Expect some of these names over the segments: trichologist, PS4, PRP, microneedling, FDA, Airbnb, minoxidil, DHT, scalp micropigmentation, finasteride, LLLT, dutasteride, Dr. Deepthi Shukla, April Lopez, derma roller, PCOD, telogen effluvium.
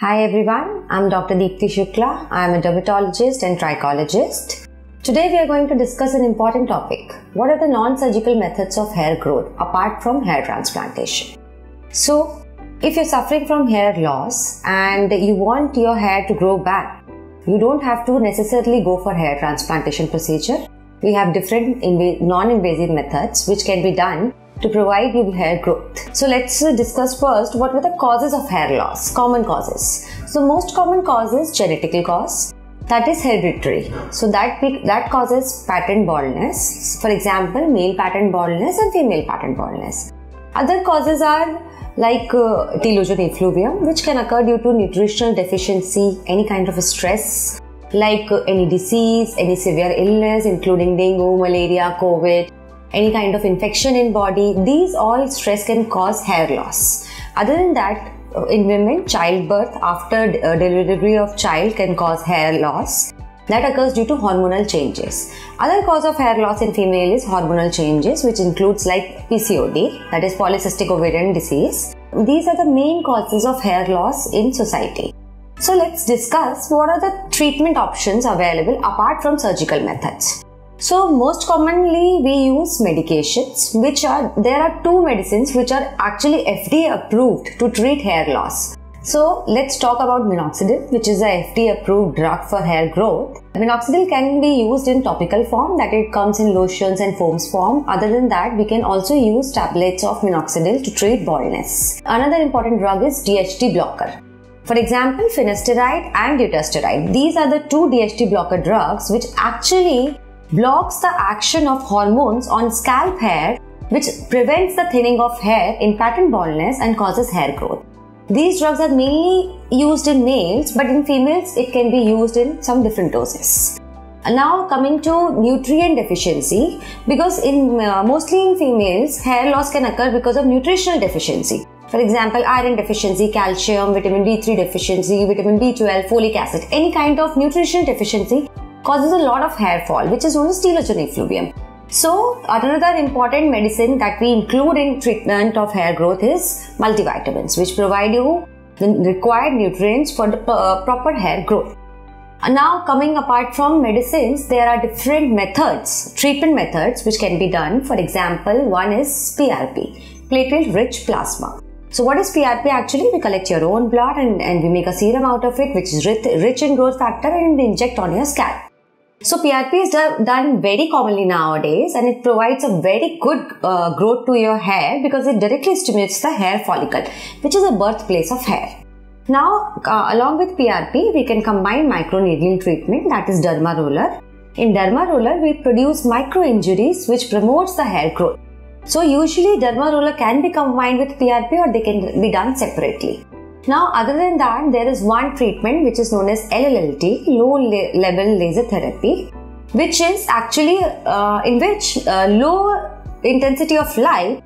Hi everyone, I'm Dr. Deepthi Shukla. I am a dermatologist and trichologist. Today we are going to discuss an important topic. What are the non-surgical methods of hair growth apart from hair transplantation? So, if you're suffering from hair loss and you want your hair to grow back, you don't have to necessarily go for hair transplantation procedure. We have different non-invasive methods which can be done to provide you hair growth. So let's discuss first what were the causes of hair loss, common causes. So most common cause is genetic cause, that is hereditary. So that causes pattern baldness, for example male pattern baldness and female pattern baldness. Other causes are like telogen effluvium, which can occur due to nutritional deficiency, any kind of a stress, like any disease, any severe illness including dengue, malaria, COVID, any kind of infection in body. These all stress can cause hair loss. Other than that, in women, childbirth after delivery of child can cause hair loss. That occurs due to hormonal changes. Other cause of hair loss in female is hormonal changes, which includes like PCOD, that is polycystic ovarian disease. These are the main causes of hair loss in society. So let's discuss what are the treatment options available apart from surgical methods. So most commonly we use medications, which are, there are two medicines which are actually FDA approved to treat hair loss. So let's talk about minoxidil, which is a FDA approved drug for hair growth. Minoxidil can be used in topical form, that it comes in lotions and foams form. Other than that, we can also use tablets of minoxidil to treat baldness. Another important drug is DHT blocker. For example, finasteride and dutasteride. These are the two DHT blocker drugs which actually blocks the action of hormones on scalp hair, which prevents the thinning of hair in pattern baldness and causes hair growth. These drugs are mainly used in males, but in females it can be used in some different doses. Now coming to nutrient deficiency, because in mostly in females, hair loss can occur because of nutritional deficiency. For example, iron deficiency, calcium, vitamin D3 deficiency, vitamin B12, folic acid, any kind of nutritional deficiency causes a lot of hair fall, which is known as telogen effluvium. So another important medicine that we include in treatment of hair growth is multivitamins, which provide you the required nutrients for the proper hair growth. And now coming apart from medicines, there are different methods, treatment methods which can be done. For example, one is PRP, platelet rich plasma. So what is PRP actually? We collect your own blood and we make a serum out of it, which is rich in growth factor, and inject on your scalp. So PRP is done very commonly nowadays, and it provides a very good growth to your hair because it directly stimulates the hair follicle, which is a birthplace of hair. Now along with PRP, we can combine microneedling treatment, that is derma roller. In derma roller, we produce micro injuries which promotes the hair growth. So usually derma roller can be combined with PRP, or they can be done separately. Now other than that, there is one treatment which is known as LLLT, low level laser therapy, which is actually in which low intensity of light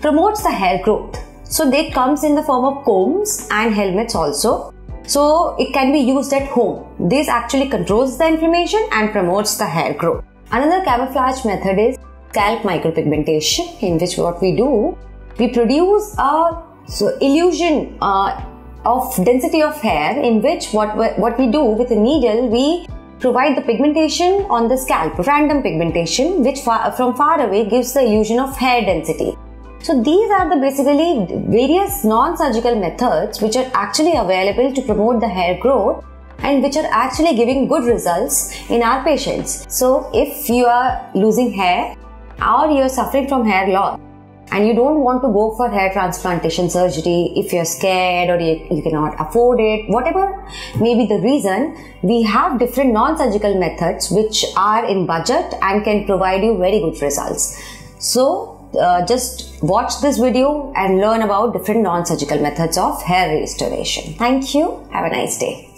promotes the hair growth. So they comes in the form of combs and helmets also. So it can be used at home. This actually controls the inflammation and promotes the hair growth. Another camouflage method is scalp micropigmentation, in which what we do, we produce a illusion of density of hair, in which what we do with a needle, we provide the pigmentation on the scalp, random pigmentation, which from far away gives the illusion of hair density. So these are the basically various non-surgical methods which are actually available to promote the hair growth and which are actually giving good results in our patients. So if you are losing hair or you are suffering from hair loss, and you don't want to go for hair transplantation surgery, if you're scared or you cannot afford it, whatever may be the reason, we have different non-surgical methods which are in budget and can provide you very good results. So just watch this video and learn about different non-surgical methods of hair restoration. Thank you. Have a nice day.